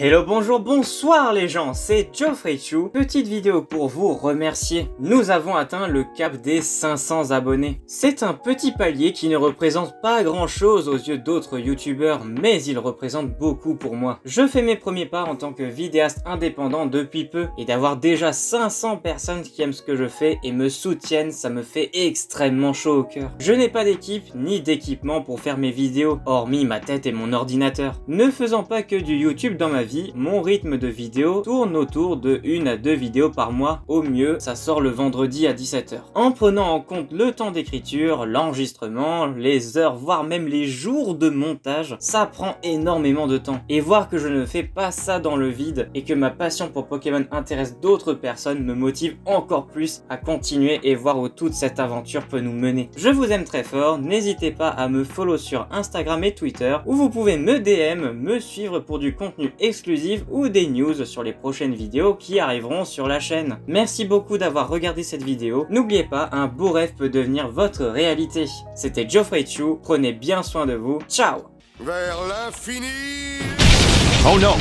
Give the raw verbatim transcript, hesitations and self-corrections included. Hello, bonjour, bonsoir les gens, c'est JoffRaichu. Petite vidéo pour vous remercier. Nous avons atteint le cap des cinq cents abonnés. C'est un petit palier qui ne représente pas grand chose aux yeux d'autres youtubeurs, mais il représente beaucoup pour moi. Je fais mes premiers pas en tant que vidéaste indépendant depuis peu, et d'avoir déjà cinq cents personnes qui aiment ce que je fais et me soutiennent, ça me fait extrêmement chaud au cœur. Je n'ai pas d'équipe ni d'équipement pour faire mes vidéos, hormis ma tête et mon ordinateur. Ne faisant pas que du YouTube dans ma vie, Vie, mon rythme de vidéo tourne autour de une à deux vidéos par mois. Au mieux, ça sort le vendredi à dix-sept heures. En prenant en compte le temps d'écriture, l'enregistrement, les heures, voire même les jours de montage, ça prend énormément de temps. Et voir que je ne fais pas ça dans le vide et que ma passion pour Pokémon intéresse d'autres personnes me motive encore plus à continuer et voir où toute cette aventure peut nous mener. Je vous aime très fort, n'hésitez pas à me follow sur Instagram et Twitter, où vous pouvez me D M, me suivre pour du contenu exclusif exclusives ou des news sur les prochaines vidéos qui arriveront sur la chaîne. Merci beaucoup d'avoir regardé cette vidéo. N'oubliez pas, un beau rêve peut devenir votre réalité. C'était JoffRaichu, prenez bien soin de vous. Ciao. Vers l'infini. Oh non.